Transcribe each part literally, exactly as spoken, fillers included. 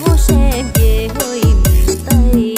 cháu sẽ về hơi miền Tây.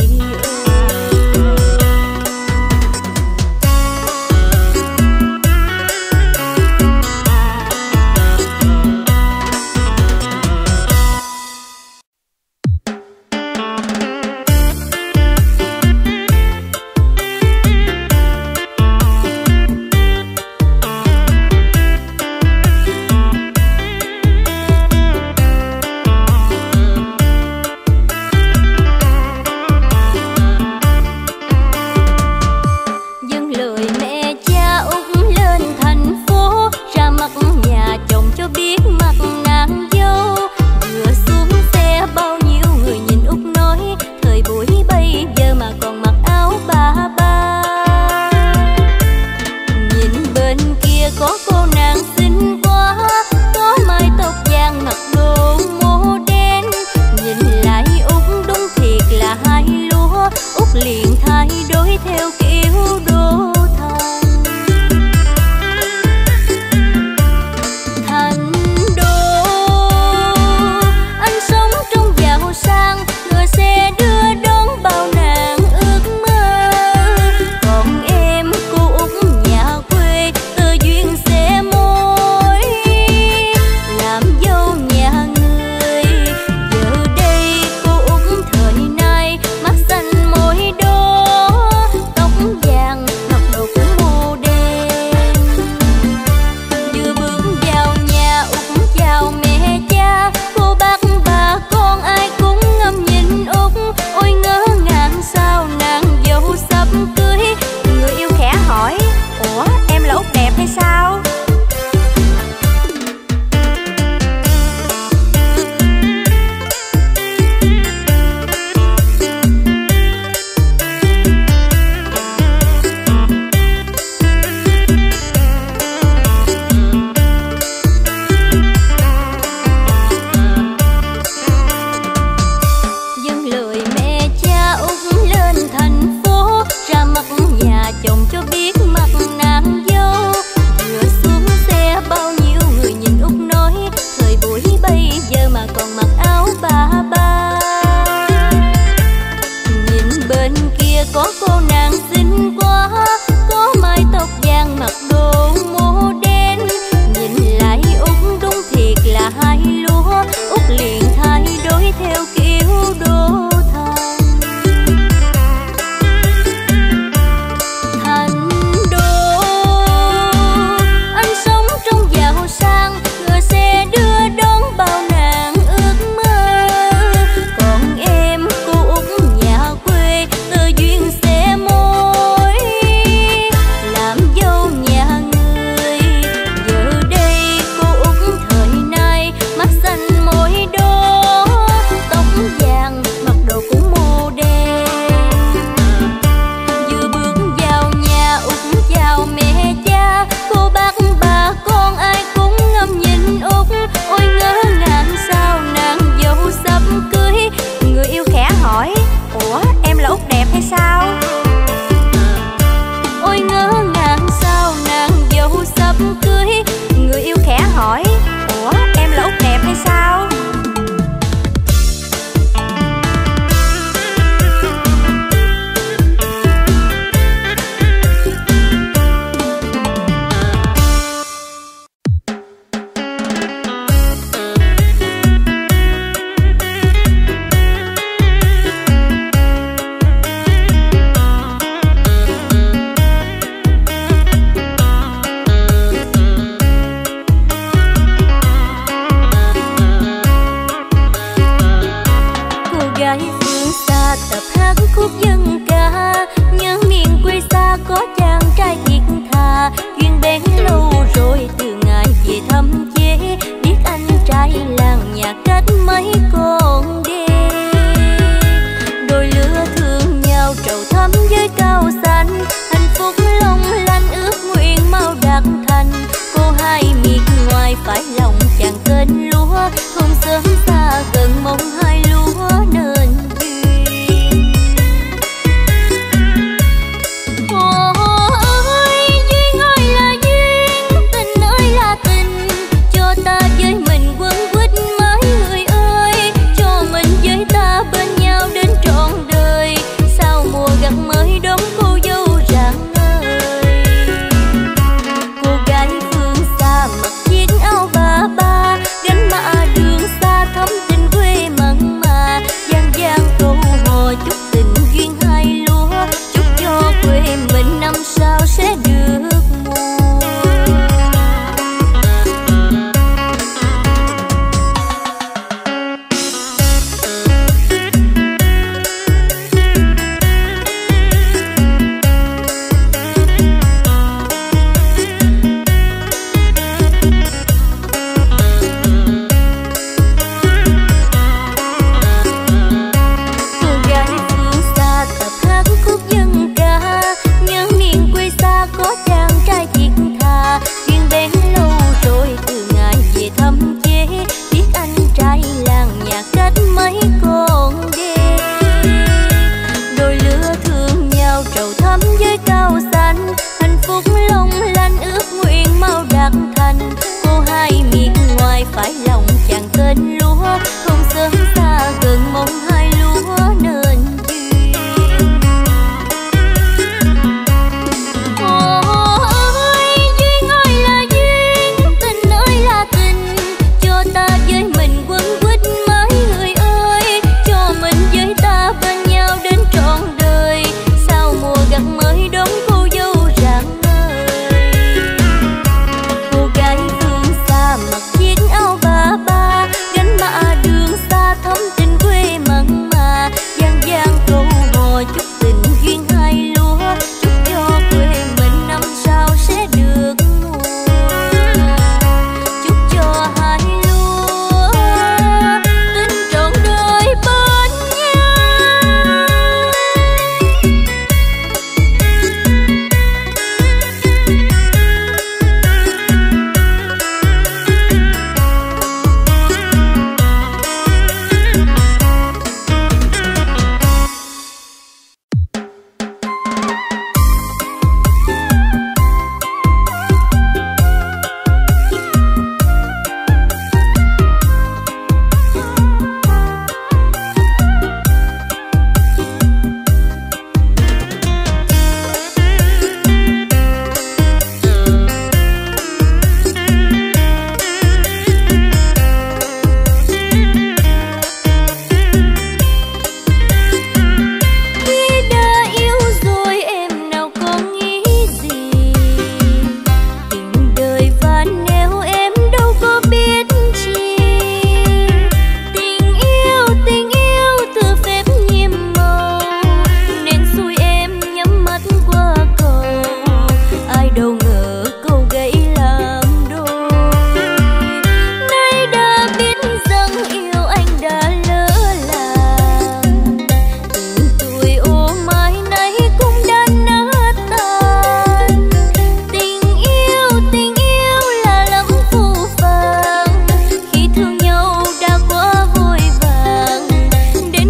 Ôi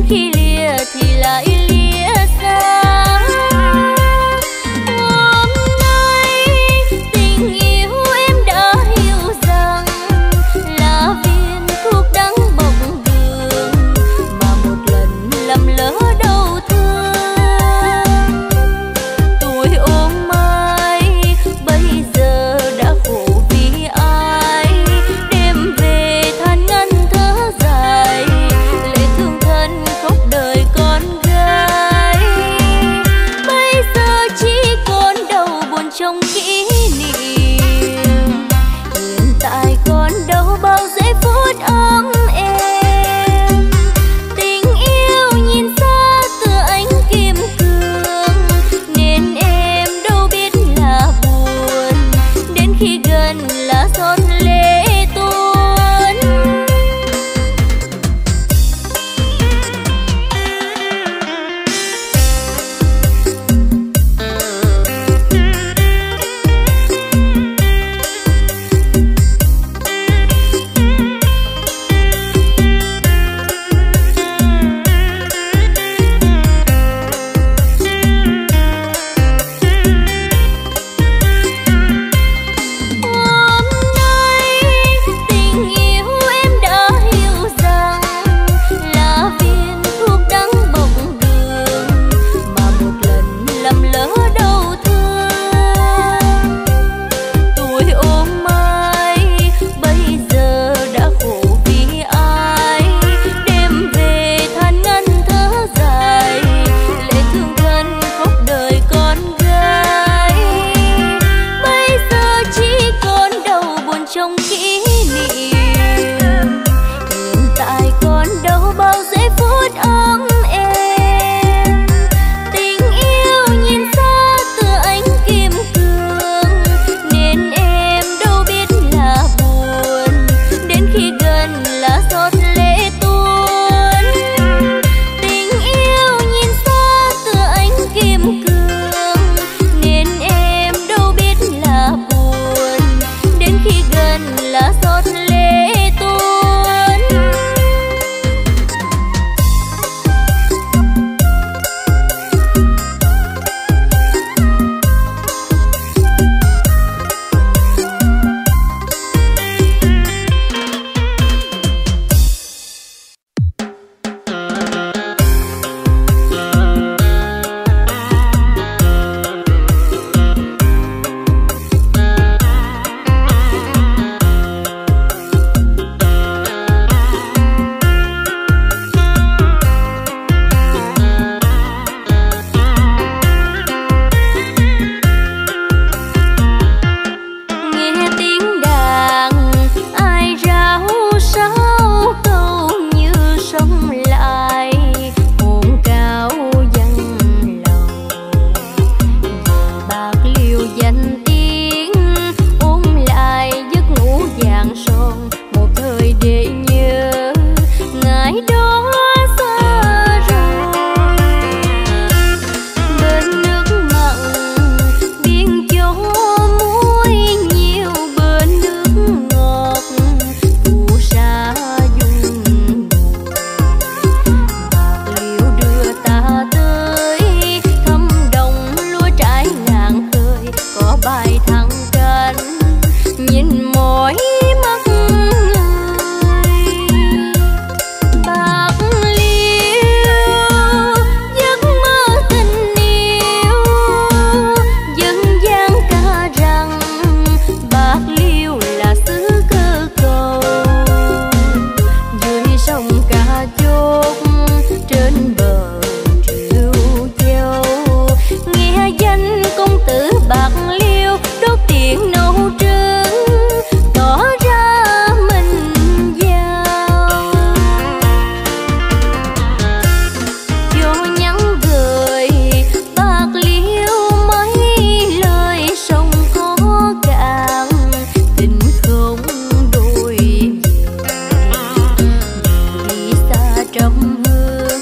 khi lìa thì lại lìa xa. Hôm nay tình yêu em đã hiểu rằng là viên thuốc đắng bồng đường mà một lần lầm lỡ đau thương. Tuổi ôm mai bây giờ đã khổ vì ai, đêm về than ngân thở dài lệ thương thân khóc đời con gái. Bây giờ chỉ còn đau buồn trong kỷ niệm, hiện tại còn đâu bao giây phút ấm em. Tình yêu nhìn xa tựa ánh kim cương nên em đâu biết là buồn, đến khi gần là giọt lệ tuôn. Hôm nay tình yêu em đã hiểu rằng là viên thuốc đắng bồng đường mà một lần lầm lỡ đau thương. Tuổi ôm mai bây giờ đã khổ vì ai, đêm về than ngân thở dài lệ thương thân khóc đời con gái. Bây giờ chỉ còn đau buồn trong kỷ niệm, hiện tại còn đâu bao giây phút ấm em. Tình yêu nhìn xa tựa ánh kim cương nên em đâu biết là buồn, đến khi gần là giọt lệ tuôn. Tình yêu nhìn xa tựa ánh kim cương nên em đâu biết là buồn, đến khi gần là giọt lệ tuôn. Nghe tiếng đàn ai rao sáu câu như sông lại hồn cao dâng lầu. Giờ bạc liêu danh tiếng ôm lại giấc ngủ vàng son một thời để nhớ ngày đó xa rồi. Bên nước mặn biên châu muối nhiều, bên nước ngọt phù sa dung bồn. Bạc liêu đưa ta tới thăm đồng lúa trải làng khơi, có bài thẳng cánh nhìn mỏi mắt người. Bạc liêu giấc mơ tình yêu dân gian ca rằng Bạc liêu là xứ cơ cầu. Dưới sông Cà Chốt trên bờ Triệu Châu nghe danh công tử Bạc liêu đốt tiền nấu trứng tỏ ra mình giàu. Vô nhắn gửi Bạc liêu mấy lời sông có cạn tình không đôi điều. Đi xa trầm hương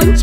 Một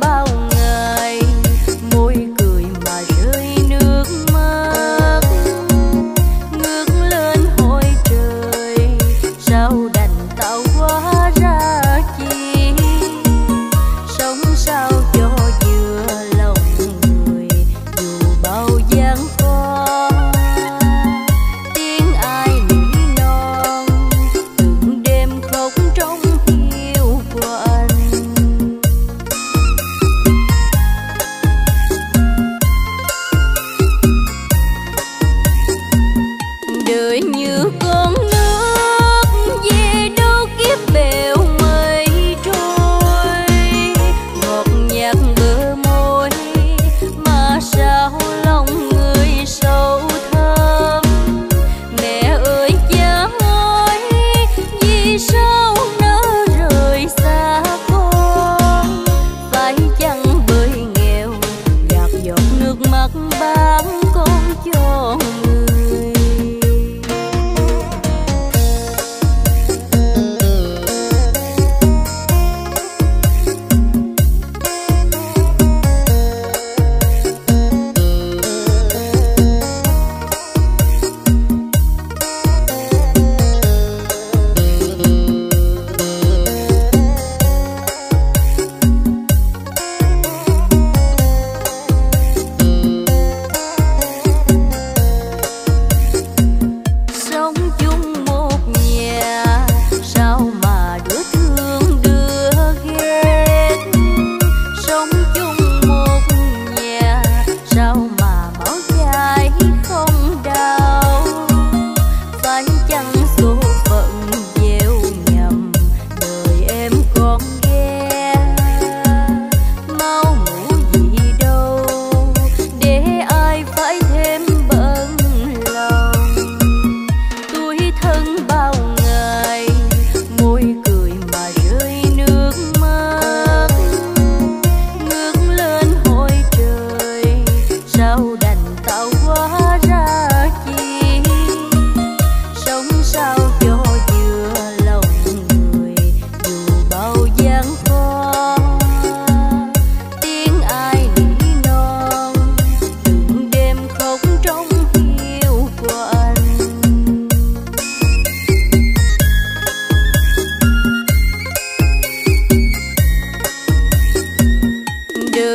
bao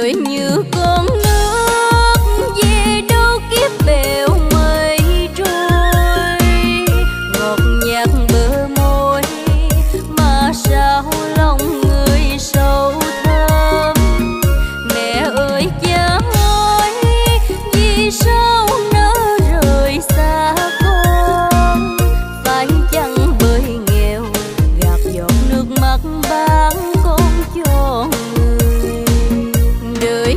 đời như con nước về đâu kiếp bèo mây trôi, ngọt nhạt bờ môi mà sao lòng người sâu thẳm. Mẹ ơi cha ơi, vì sao nỡ rời xa con? Phải chăng bởi nghèo gạt giọt nước mắt bán con cho người đời?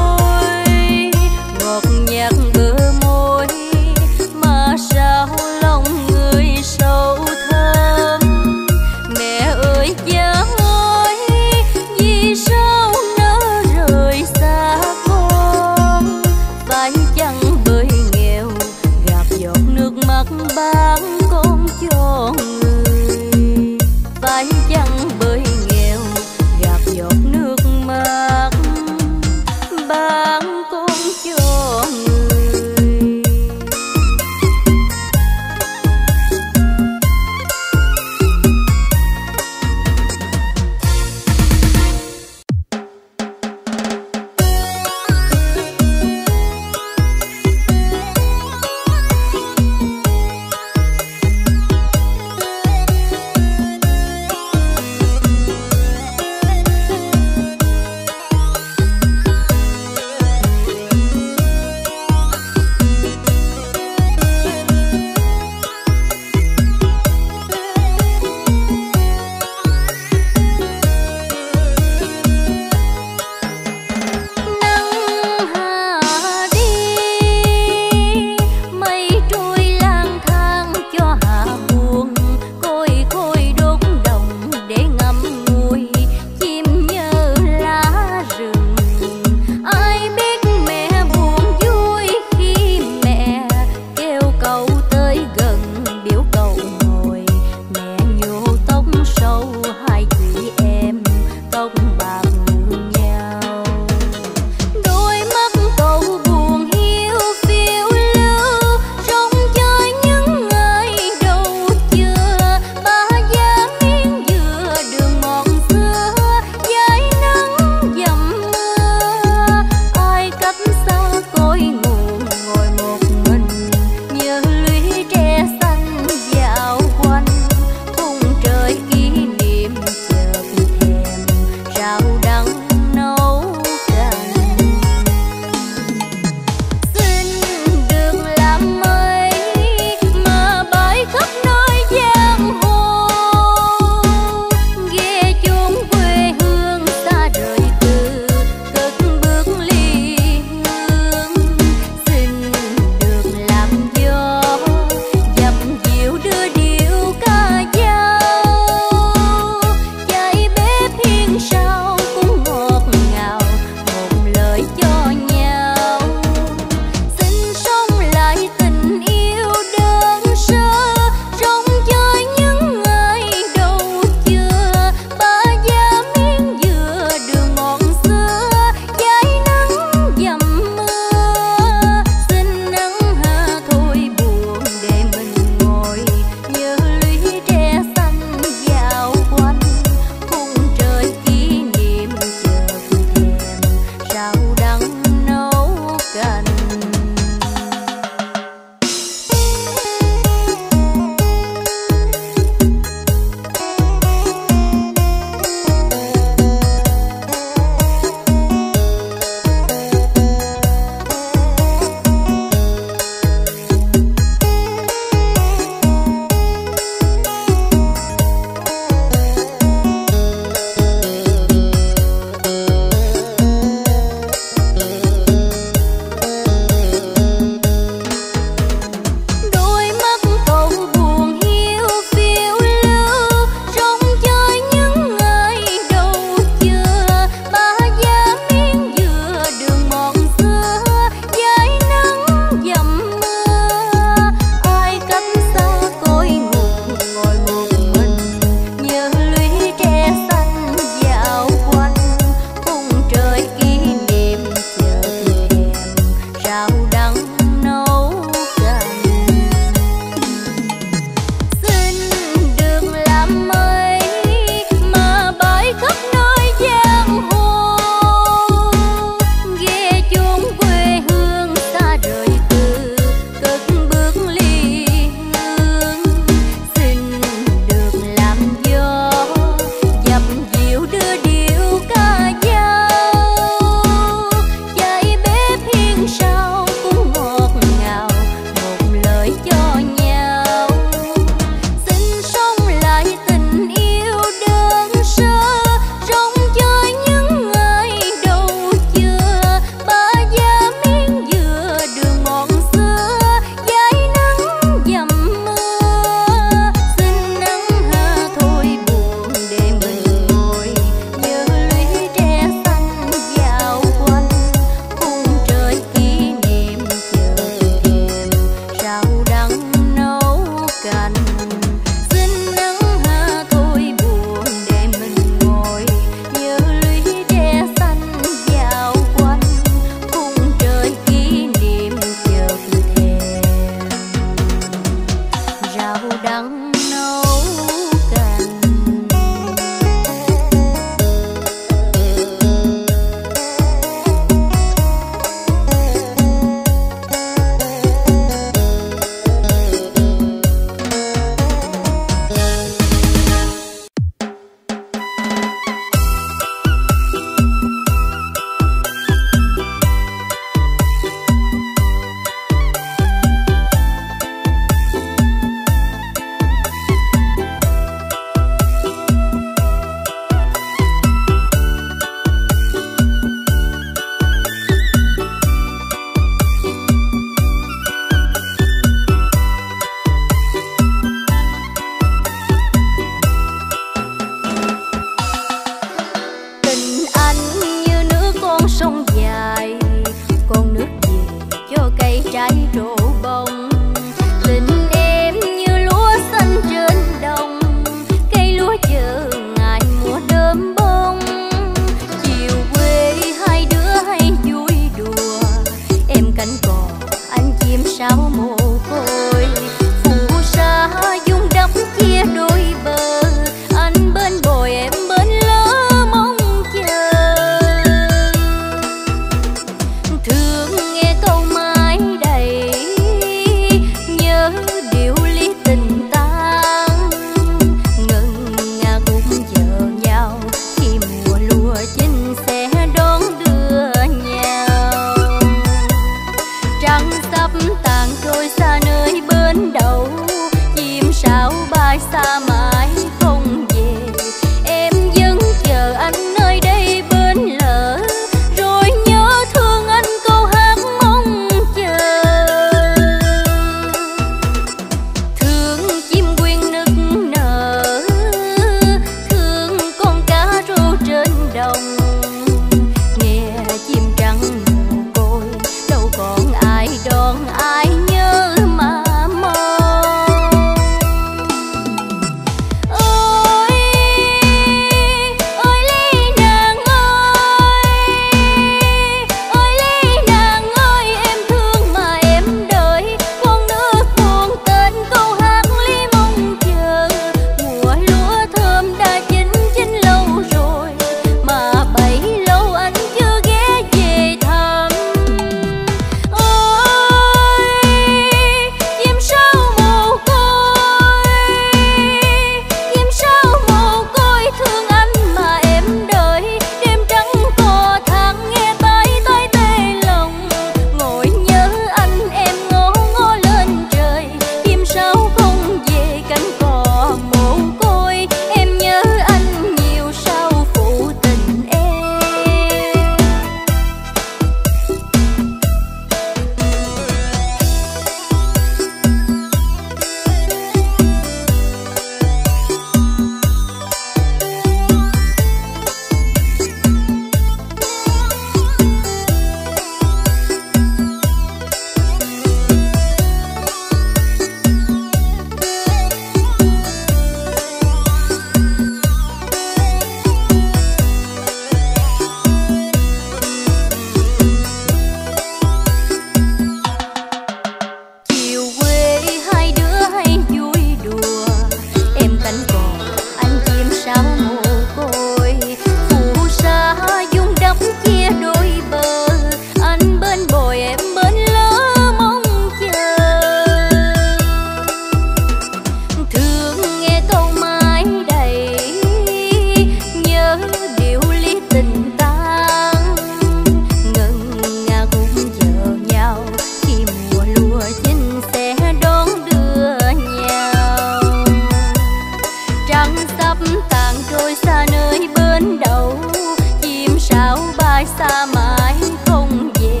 xa mà anh không về,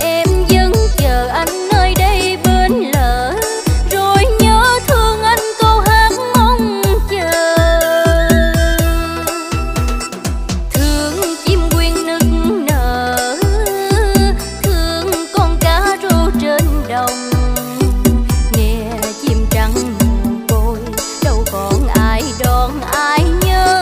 em vẫn chờ anh nơi đây bên lỡ, rồi nhớ thương anh câu hát mong chờ. Thương chim quyên nức nở, thương con cá rô trên đồng, nghe chim trắng côi đâu còn ai đón ai nhớ.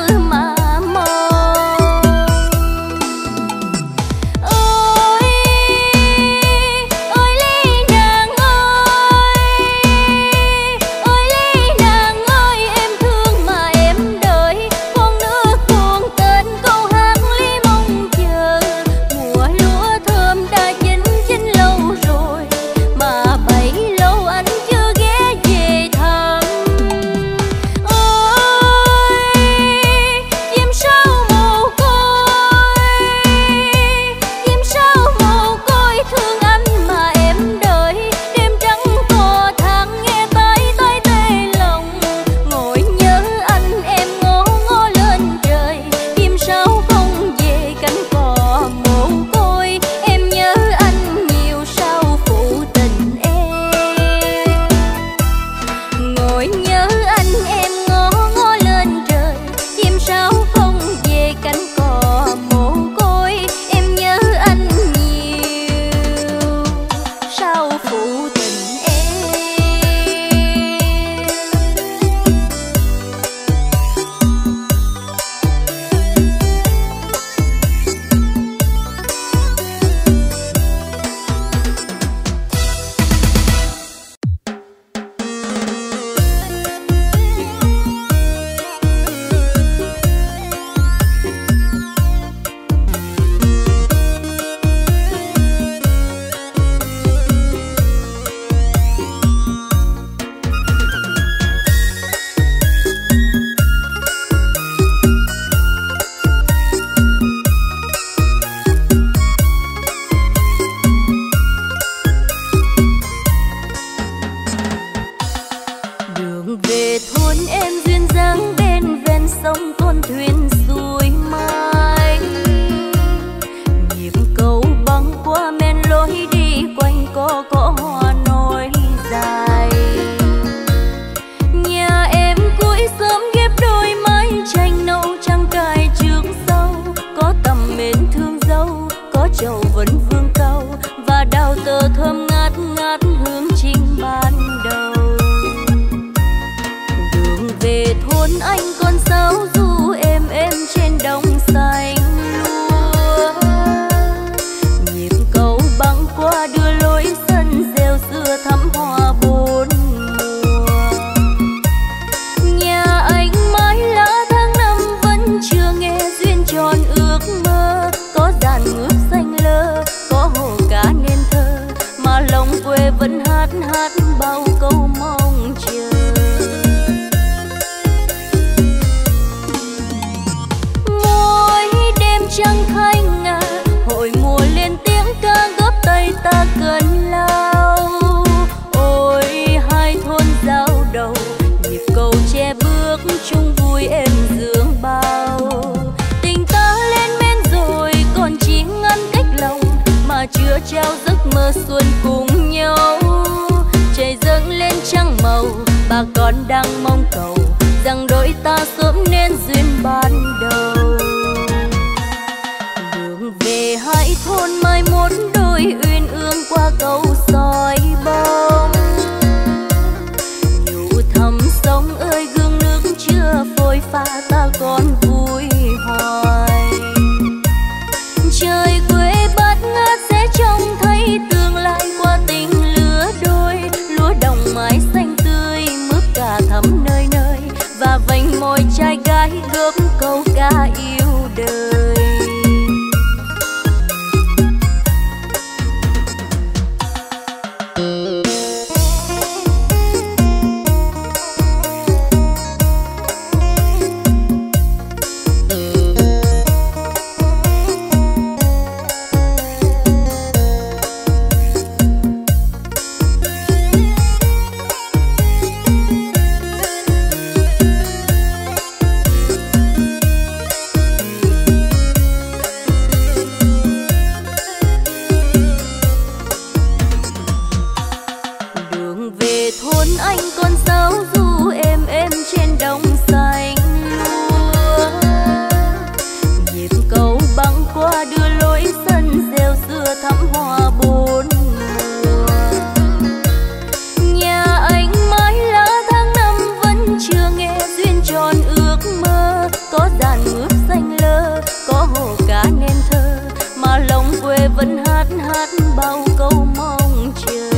có dàn nước xanh lơ, có hồ cá nên thơ, mà lòng quê vẫn hát hát bao câu mong chờ.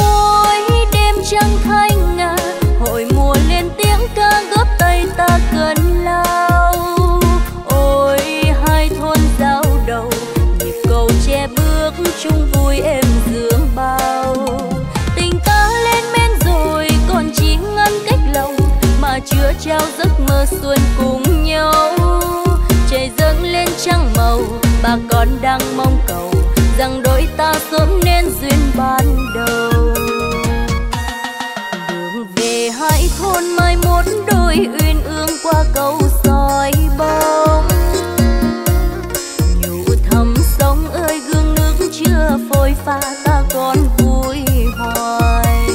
Mỗi đêm trăng thanh nga, hội mùa lên tiếng ca góp tay ta cơn lao. Ôi hai thôn giao đầu, nhịp cầu che bước chung vui êm dương bao. Chưa trao giấc mơ xuân cùng nhau, trời dâng lên trăng màu, bà con đang mong cầu rằng đôi ta sớm nên duyên ban đầu. Đường về hai thôn mai mốt đôi uyên ương qua cầu soi bóng, nhủ thầm sông ơi gương nước chưa phôi pha ta còn vui hoài.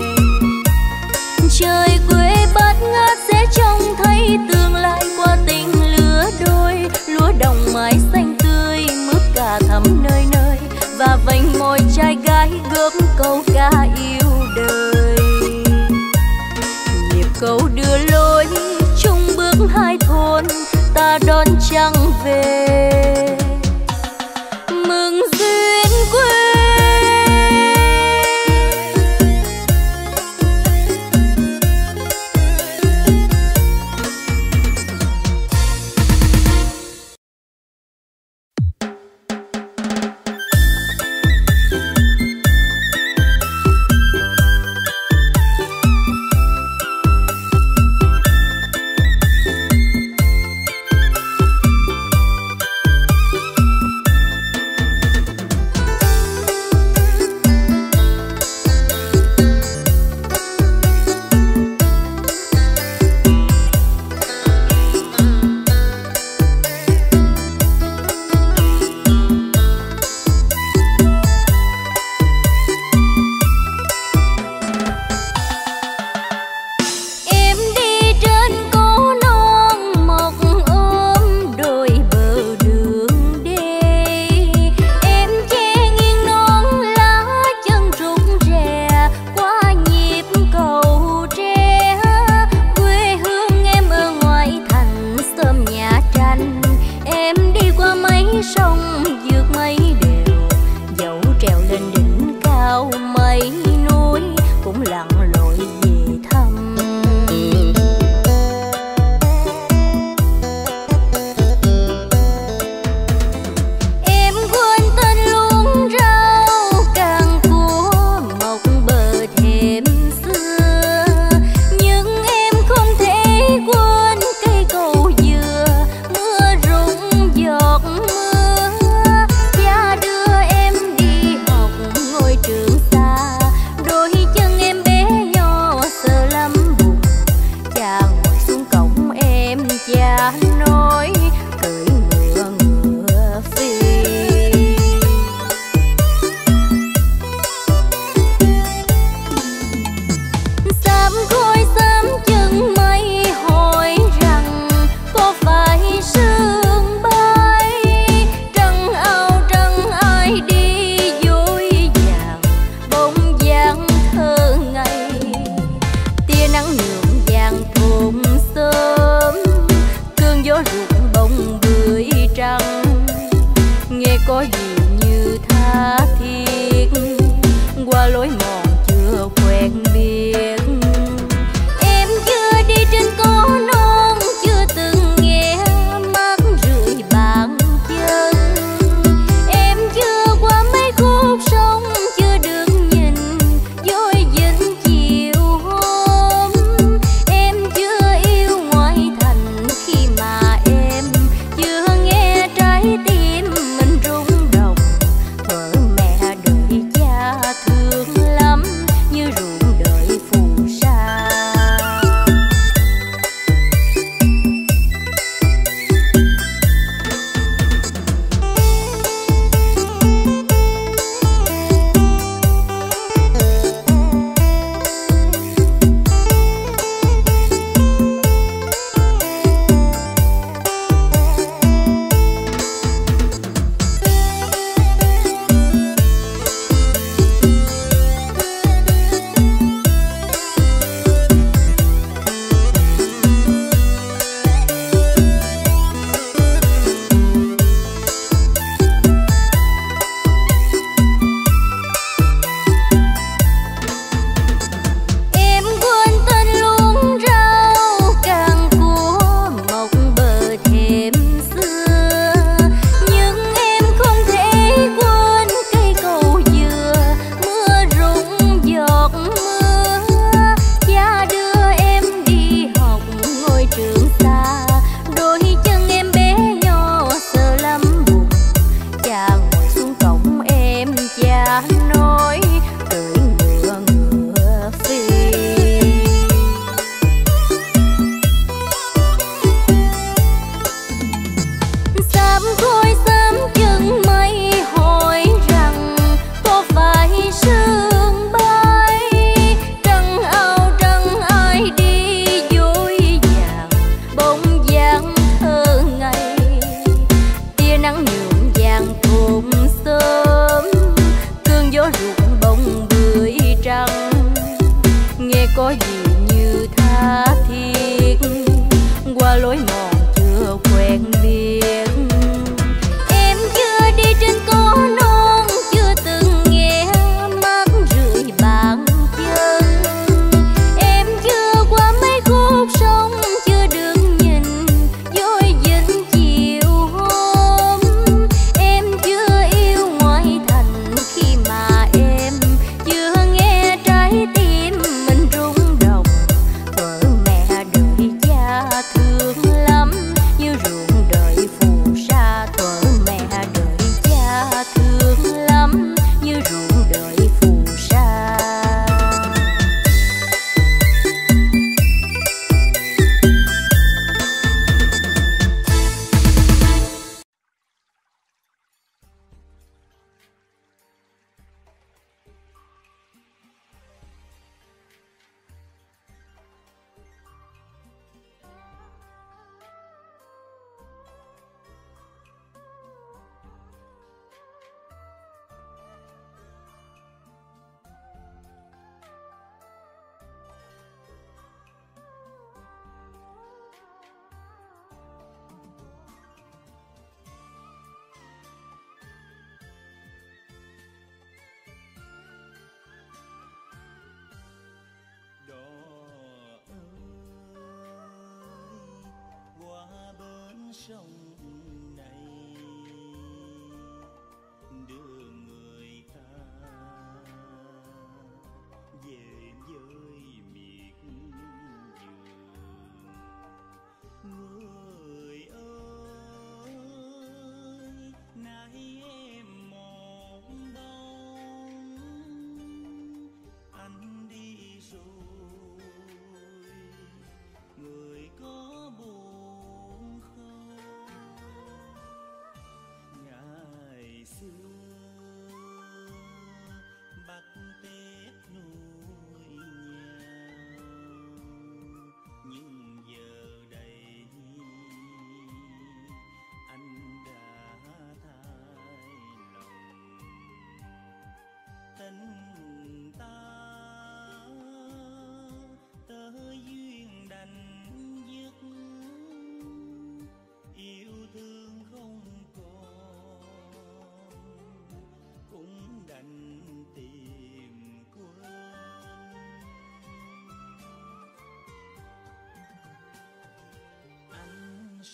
Trời quê bát ngát sẽ trông thấy tương lai qua tình lứa đôi, lúa đồng mái xanh tươi mướp cả thắm nơi nơi, và vành môi trai gái góp câu ca yêu đời. Nhịp câu đưa lối chung bước hai thôn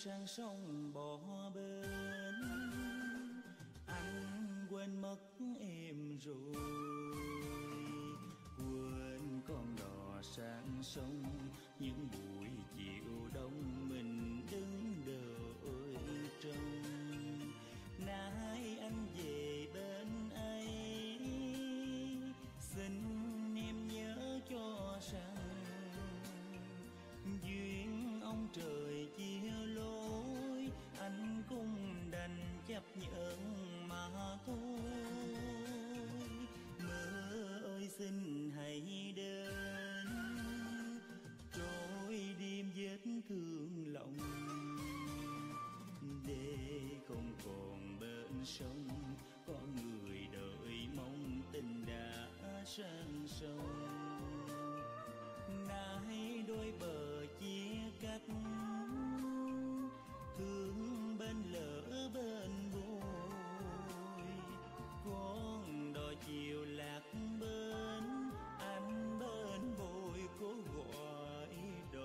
Sang sông bỏ bên anh quên mất em rồi, quên con đò sang sông những buổi chiều đông mình đứng đợi trông. Nay anh về bên ấy xin em nhớ cho rằng duyên ông trời chia lối, anh cũng đành chấp nhận mà thôi. Mưa ơi xin hãy đến trôi đêm vết thương lòng, để không còn bên sông có người đợi mong tình đã sang sông. Nay đôi bờ chia cách, thương bên lỡ bên bồi, con đò chiều lạc bên anh bên bồi cố gọi đò.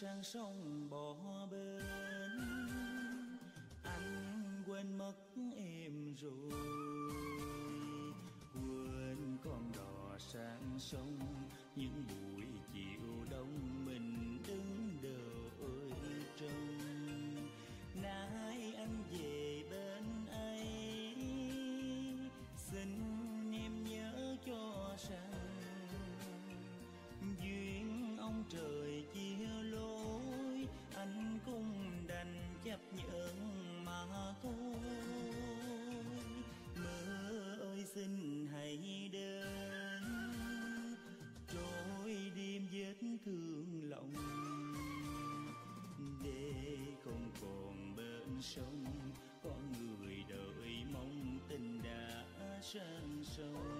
Sang sông bỏ bên anh quên mất em rồi, quên con đò sang sông những buổi chiều đông mình đứng đợi trông. Nay anh về bên ấy xin em nhớ cho rằng sông, con người đời mong tình đã sang sông.